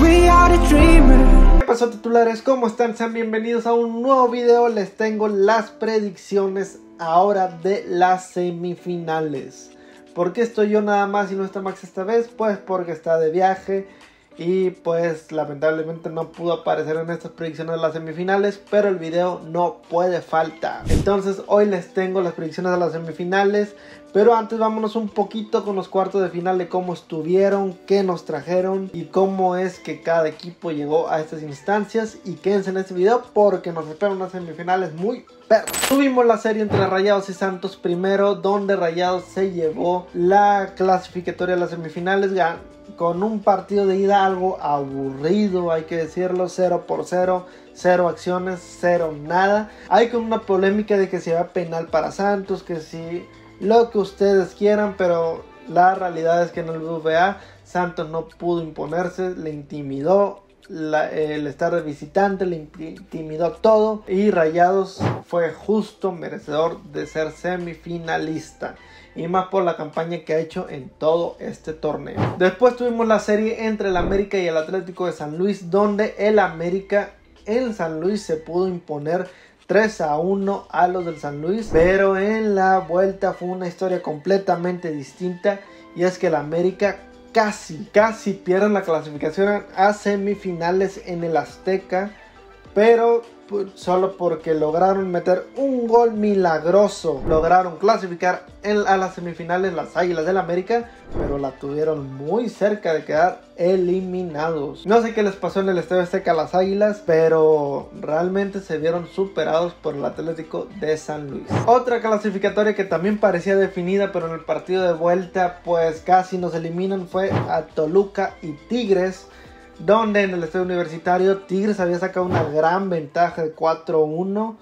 ¿Qué pasó, titulares? ¿Cómo están? Sean bienvenidos a un nuevo video. Les tengo las predicciones ahora de las semifinales. ¿Por qué estoy yo nada más y no está Max esta vez? Pues porque está de viaje y pues lamentablemente no pudo aparecer en estas predicciones de las semifinales, pero el video no puede faltar. Entonces hoy les tengo las predicciones de las semifinales, pero antes vámonos un poquito con los cuartos de final, de cómo estuvieron, qué nos trajeron y cómo es que cada equipo llegó a estas instancias. Y quédense en este video porque nos esperan unas semifinales muy perras. Tuvimos la serie entre Rayados y Santos primero, donde Rayados se llevó la clasificatoria a las semifinales con un partido de ida algo aburrido, hay que decirlo, 0-0. Cero acciones, cero nada. Hay con una polémica de que si va penal para Santos, que si... lo que ustedes quieran, pero la realidad es que en el BBVA Santos no pudo imponerse, le intimidó el estar de visitante, le intimidó todo y Rayados fue justo merecedor de ser semifinalista, y más por la campaña que ha hecho en todo este torneo. Después tuvimos la serie entre el América y el Atlético de San Luis, donde el América en San Luis se pudo imponer 3-1 a los del San Luis, pero en la vuelta fue una historia completamente distinta, y es que el América casi pierde la clasificación a semifinales en el Azteca, pero solo porque lograron meter un gol milagroso lograron clasificar a las semifinales las Águilas del América, pero la tuvieron muy cerca de quedar eliminados. No sé qué les pasó en el Estadio Azteca a las Águilas, pero realmente se vieron superados por el Atlético de San Luis. Otra clasificatoria que también parecía definida, pero en el partido de vuelta pues casi nos eliminan, fue a Toluca y Tigres, donde en el estadio universitario Tigres había sacado una gran ventaja de 4-1,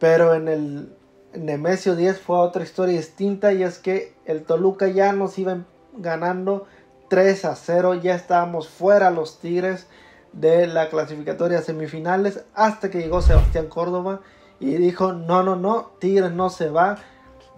pero en el Nemesio 10 fue otra historia distinta, y es que el Toluca ya nos iba ganando 3-0, ya estábamos fuera los Tigres de la clasificatoria semifinales, hasta que llegó Sebastián Córdoba y dijo no, Tigres no se va,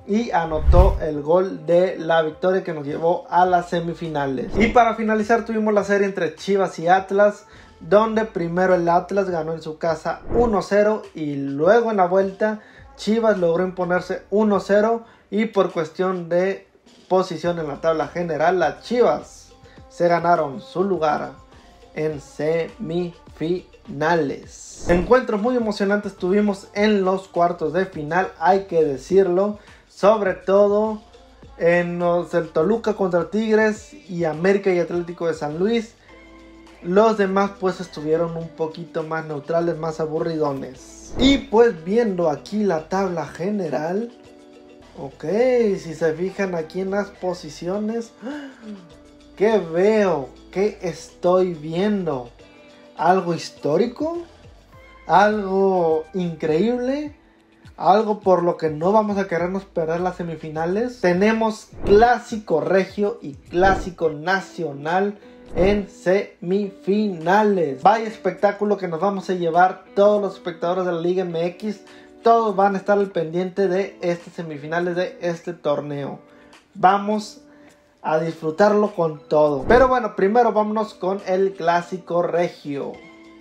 y anotó el gol de la victoria que nos llevó a las semifinales. Y para finalizar tuvimos la serie entre Chivas y Atlas, donde primero el Atlas ganó en su casa 1-0 y luego en la vuelta Chivas logró imponerse 1-0, y por cuestión de posición en la tabla general las Chivas se ganaron su lugar en semifinales. Encuentros muy emocionantes tuvimos en los cuartos de final, hay que decirlo. Sobre todo en el Toluca contra Tigres y América y Atlético de San Luis. Los demás pues estuvieron un poquito más neutrales, más aburridones. Y pues viendo aquí la tabla general. Ok, si se fijan aquí en las posiciones. ¿Qué veo? ¿Qué estoy viendo? ¿Algo histórico? ¿Algo increíble? Algo por lo que no vamos a querernos perder las semifinales. Tenemos Clásico Regio y Clásico Nacional en semifinales. Vaya espectáculo que nos vamos a llevar todos los espectadores de la Liga MX. Todos van a estar al pendiente de estas semifinales de este torneo. Vamos a disfrutarlo con todo. Pero bueno, primero vámonos con el Clásico Regio.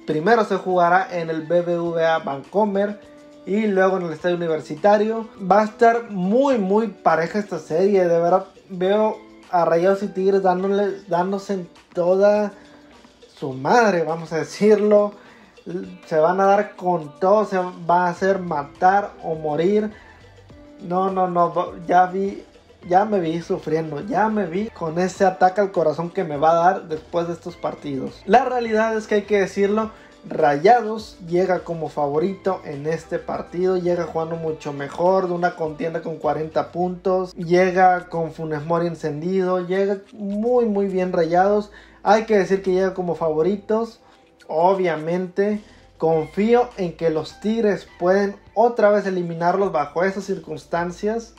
Primero se jugará en el BBVA Bancomer y luego en el estadio universitario. Va a estar muy pareja esta serie. De verdad veo a Rayados y Tigres dándose en toda su madre, vamos a decirlo. Se van a dar con todo. Se va a hacer matar o morir. No. Ya me vi sufriendo, ya me vi con ese ataque al corazón que me va a dar después de estos partidos. La realidad es que hay que decirlo. Rayados llega como favorito en este partido, llega jugando mucho mejor, de una contienda con 40 puntos, llega con Funes Mori encendido, llega muy bien Rayados, hay que decir que llega como favoritos, obviamente. Confío en que los Tigres pueden otra vez eliminarlos bajo esas circunstancias.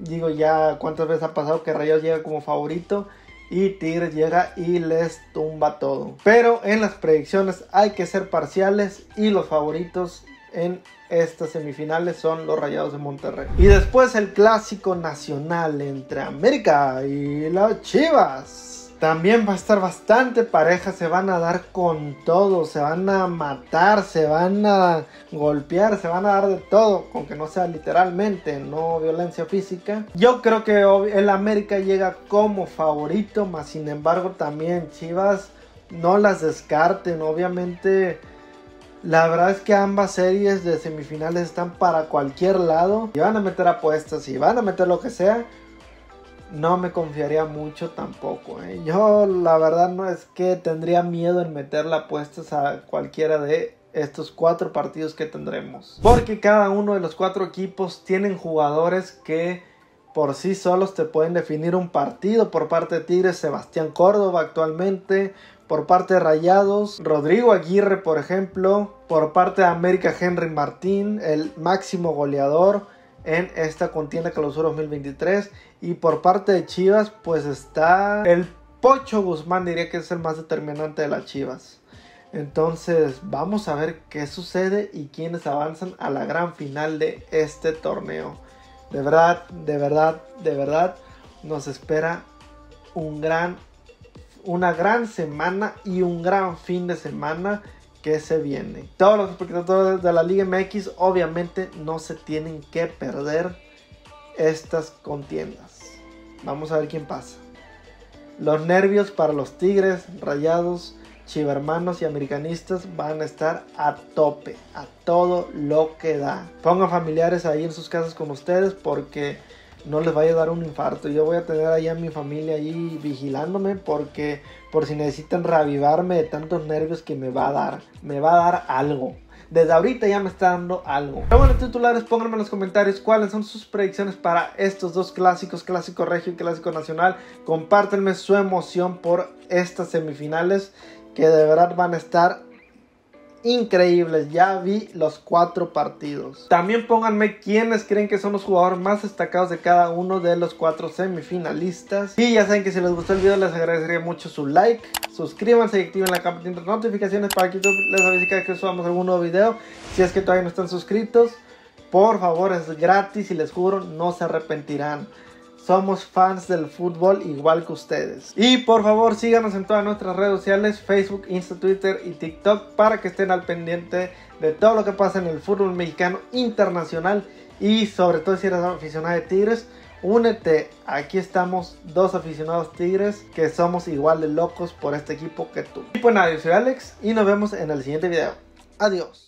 Digo, ya cuántas veces ha pasado que Rayados llega como favorito y Tigres llega y les tumba todo. Pero en las predicciones hay que ser parciales, y los favoritos en estas semifinales son los Rayados de Monterrey. Y después el Clásico Nacional entre América y las Chivas. También va a estar bastante pareja, se van a dar con todo, se van a matar, se van a golpear, se van a dar de todo, con que no sea literalmente, no violencia física. Yo creo que el América llega como favorito, mas sin embargo también Chivas no las descarten, obviamente. La verdad es que ambas series de semifinales están para cualquier lado, y van a meter apuestas y van a meter lo que sea. No me confiaría mucho tampoco, ¿eh? Yo la verdad no es que tendría miedo en meterle apuestas a cualquiera de estos 4 partidos que tendremos, porque cada uno de los 4 equipos tienen jugadores que por sí solos te pueden definir un partido. Por parte de Tigres, Sebastián Córdoba actualmente. Por parte de Rayados, Rodrigo Aguirre, por ejemplo. Por parte de América, Henry Martín, el máximo goleador en esta contienda clausura 2023. Y por parte de Chivas, pues está el Pocho Guzmán, diría que es el más determinante de las Chivas. Entonces vamos a ver qué sucede y quiénes avanzan a la gran final de este torneo. De verdad, de verdad, de verdad, nos espera una gran semana y un gran fin de semana que se viene. Todos los espectadores de la Liga MX obviamente no se tienen que perder estas contiendas. Vamos a ver quién pasa. Los nervios para los Tigres, Rayados, Chivermanos y Americanistas van a estar a tope, a todo lo que da. Pongan familiares ahí en sus casas con ustedes, porque no les vaya a dar un infarto. Yo voy a tener ahí a mi familia ahí vigilándome, porque por si necesitan reavivarme de tantos nervios que me va a dar algo. Desde ahorita ya me está dando algo. Pero bueno, titulares, pónganme en los comentarios cuáles son sus predicciones para estos 2 clásicos, Clásico Regio y Clásico Nacional. Compártanme su emoción por estas semifinales, que de verdad van a estar increíbles. Ya vi los 4 partidos. También pónganme quiénes creen que son los jugadores más destacados de cada uno de los 4 semifinalistas. Y ya saben que si les gustó el video, les agradecería mucho su like. Suscríbanse y activen la campanita de notificaciones para que YouTube les avise cada vez que subamos algún nuevo video. Si es que todavía no están suscritos, por favor, es gratis y les juro, no se arrepentirán. Somos fans del fútbol igual que ustedes. Y por favor síganos en todas nuestras redes sociales, Facebook, Insta, Twitter y TikTok, para que estén al pendiente de todo lo que pasa en el fútbol mexicano, internacional. Y sobre todo si eres aficionado de Tigres, únete. Aquí estamos 2 aficionados Tigres que somos igual de locos por este equipo que tú. Y pues nada, yo soy Alex y nos vemos en el siguiente video. Adiós.